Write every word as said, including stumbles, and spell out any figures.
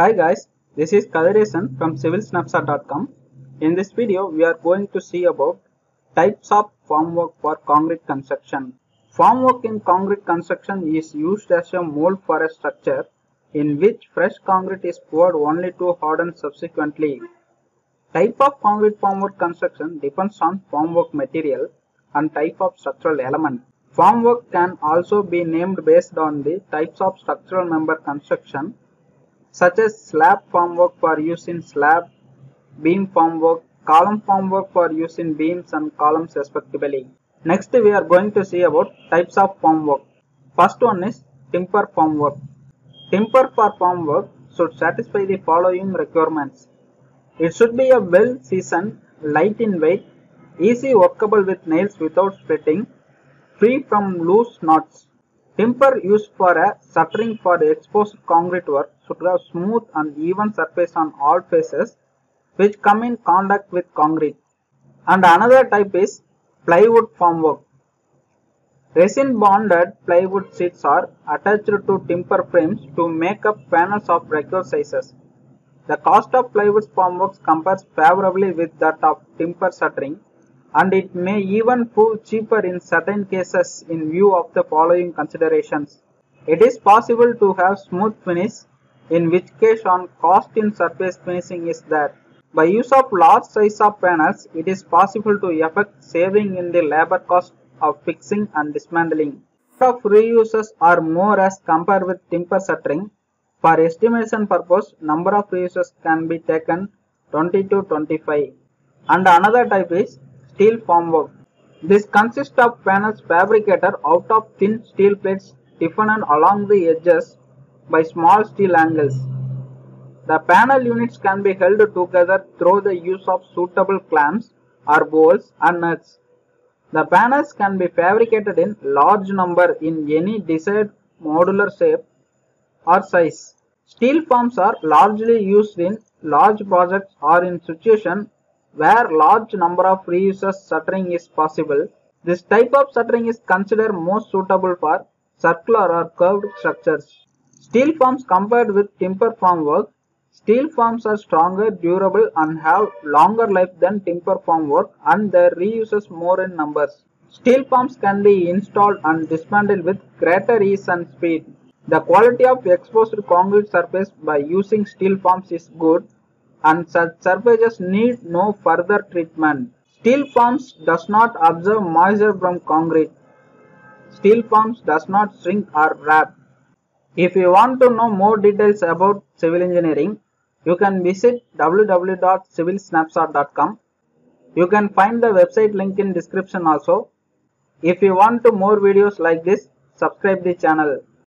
Hi guys, this is Kalaiarasan from civil snapshot dot com. In this video, we are going to see about types of formwork for concrete construction. Formwork in concrete construction is used as a mold for a structure in which fresh concrete is poured only to harden subsequently. Type of concrete formwork construction depends on formwork material and type of structural element. Formwork can also be named based on the types of structural member construction, such as slab formwork for use in slab, beam formwork, column formwork for use in beams and columns respectively. Next, we are going to see about types of formwork. First one is timber formwork. Timber for formwork should satisfy the following requirements. It should be a well-seasoned, light in weight, easy workable with nails without splitting, free from loose knots. Timber used for a shuttering for exposed concrete work should have smooth and even surface on all faces which come in contact with concrete. And another type is plywood formwork. Resin bonded plywood sheets are attached to timber frames to make up panels of required sizes. The cost of plywood formwork compares favorably with that of timber shuttering, and it may even prove cheaper in certain cases in view of the following considerations. It is possible to have smooth finish, in which case on cost in surface finishing is there. By use of large size of panels, it is possible to effect saving in the labor cost of fixing and dismantling. Number of reuses are more as compared with timber shuttering. For estimation purpose, number of reuses can be taken twenty to twenty-five. And another type is steel formwork. This consists of panels fabricated out of thin steel plates stiffened along the edges by small steel angles. The panel units can be held together through the use of suitable clamps or bolts and nuts. The panels can be fabricated in large number in any desired modular shape or size. Steel forms are largely used in large projects or in situations where large number of reuses shuttering is possible. This type of shuttering is considered most suitable for circular or curved structures. Steel forms compared with timber formwork. Steel forms are stronger, durable and have longer life than timber formwork, and their reuses more in numbers. Steel forms can be installed and dismantled with greater ease and speed. The quality of exposed concrete surface by using steel forms is good, and such surfaces need no further treatment. Steel forms does not absorb moisture from concrete. Steel forms does not shrink or wrap. If you want to know more details about civil engineering, you can visit w w w dot civil snapshot dot com. You can find the website link in description also. If you want to more videos like this, subscribe the channel.